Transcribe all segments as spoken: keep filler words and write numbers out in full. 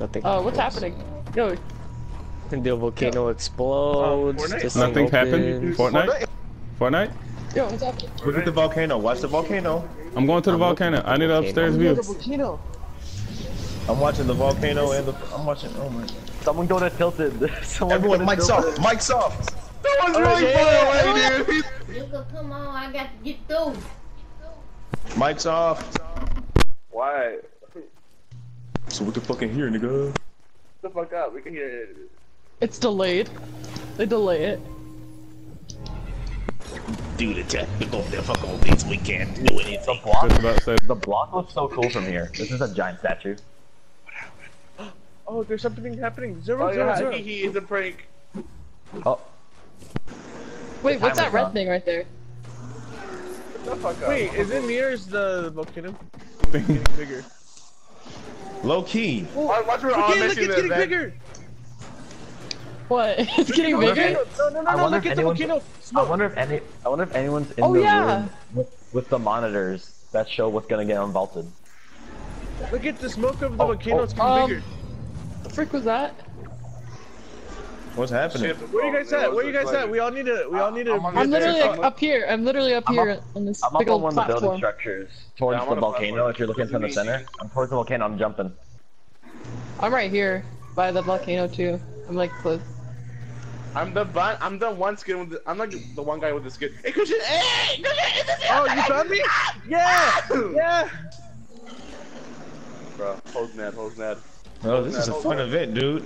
Nothing. Oh, uh, what's happening? Yo. The volcano yeah. explodes. Um, Nothing's happened. Fortnite? Fortnite? Yo, what's happening? Look at the volcano. Watch the volcano. I'm going to the I'm volcano. I need an upstairs view. Volcano. I'm watching the volcano and the. I'm watching. Oh my god. Someone go to Tilted. Someone Everyone, mic's off. Mic's off. That was oh, really yeah. far away, dude. Come on, I got to get through. Mic's off. Why? So what the fuck in here, nigga? The fuck up. We can hear it. It's delayed. They delay it. Due to technical difficulties, we can't do anything. The block, the block looks so cool from here. This is a giant statue. What happened? Oh, there's something happening. Zero, oh, zero, yeah. zero. He is a prank. Oh. Wait, what's that red on. thing right there? What the fuck? Wait, is it near the volcano? It's getting bigger. Low key. Oh, right, watch where all missing the event. Bigger. What? It's getting bigger? No, no, no, no, look at the volcano smoke. I wonder if any- I wonder if anyone's in oh, the yeah. room with, with the monitors that show what's gonna get unvaulted. Look at the smoke of the oh, volcano, it's oh, getting um, bigger. What the frick was that? What's happening? Where you guys at? Where you guys at? We all need to- we all need to- I'm literally like up here, I'm literally up I'm here up, on this I'm big old platform. I'm up on one platform. of the building structures. Towards yeah, the volcano, if you're looking from the center. I'm towards the volcano, I'm jumping. I'm right here, by the volcano too. I'm like close. I'm the bun. I'm the one skin with the. I'm like the one guy with the skin. Hey, Christian! Hey! Oh, you found me? Yeah! Yeah! Bro, hold mad, hold mad. Oh, this is a fun event, dude.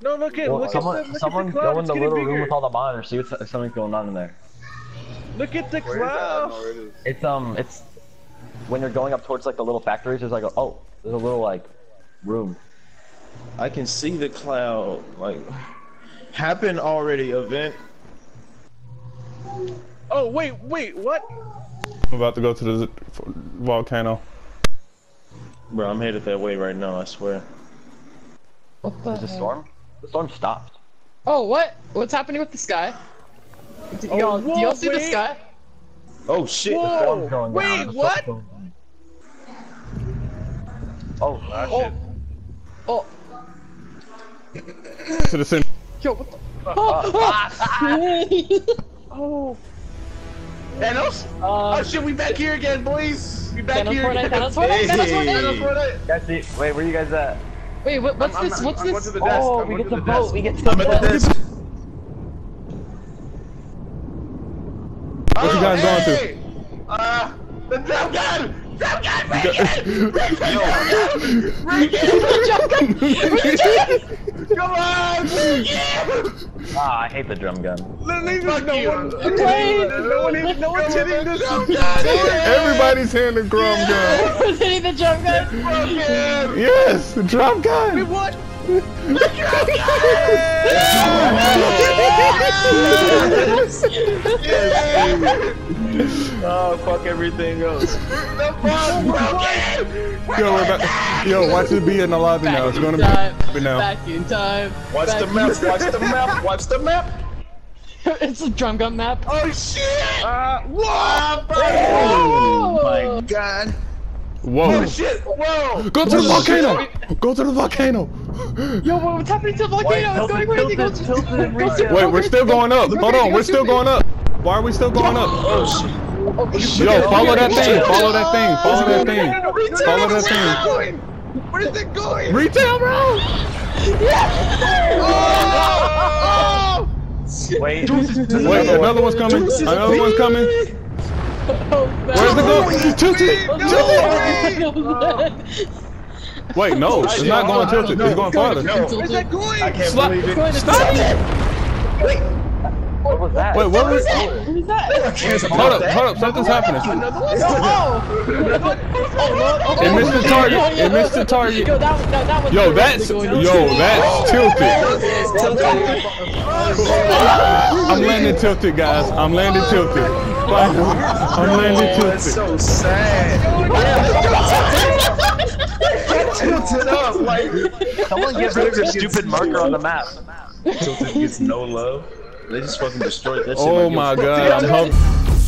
No, look at look at someone go in the little room with all the monitors. See what's something's going on in there. Look at the cloud. It's um, it's when you're going up towards like the little factories. There's like a, oh, there's a little like room. I can see the cloud. Like, happen already, event. Oh, wait, wait, what? I'm about to go to the volcano. Bro, I'm headed that way right now, I swear. What the Is the storm? The storm stopped. Oh, what? What's happening with the sky? Do y'all oh, see the sky? Oh, shit. Whoa, the storm's going wait, down. what? Going down. Oh, ah, oh, shit. Oh. To the center. Yo, what the? Oh, oh. oh. Thanos? Uh, oh shit, we back here again, boys. We back Thanos here. Fortnite, Thanos Fortnite, Thanos Fortnite. Thanos Fortnite. That's it. Wait, where are you guys at? Wait, what, what's I'm, this? I'm, what's I'm this? Oh, we get the boat. We get the boat. What you guys going hey. to? Uh, the jump gun. Jump gun, break it! Break it! Break it! Break it! Come on! Break it! Ah, I hate the drum gun. Leave no one. No one even. No one's hitting the drum gun. Everybody's hitting the drum gun. Everyone's hitting the drum gun. Yes, the drum gun. We won. Oh, fuck everything else. The bomb's broken! Yo, we're back. Yo, watch it be in the lobby back now. It's gonna time. be in now. Back in time. Watch back the map, watch the map, watch the map. It's a drum gun map. Oh shit! Uh, whoa! Oh my god. Whoa! Oh, shit. Whoa! Go to the volcano! Go to the volcano! Yo, what's happening to the volcano? It's going crazy! Go to the Wait, we're still going up! Hold on, we're still going up! Why are we still going up? Oh shit! Yo, follow that thing! Follow that thing! Follow that thing! Follow that thing! Where is it going? Retail Row! Yeah! Wait! Wait! Another one's coming! Another one's coming! Oh, Where's the goal? Wait, tilted! No, tilted! Wait, wait, no, it's not going tilted. It's going farther. Where's that going? I can't believe it. Stop it! Wait, what was that? Wait, what was that? What was that? Hold up, hold up, something's happening. It missed the target. It missed the target. Yo, that's yo, that's tilted. I'm landing tilted, guys. I'm landing tilted. I'm landing tilted. That's so sad. Get tilted up, like. Someone get rid of your stupid marker on the map. Tilted gets no love. They just fucking destroyed that shit. Oh my god, I'm hungry.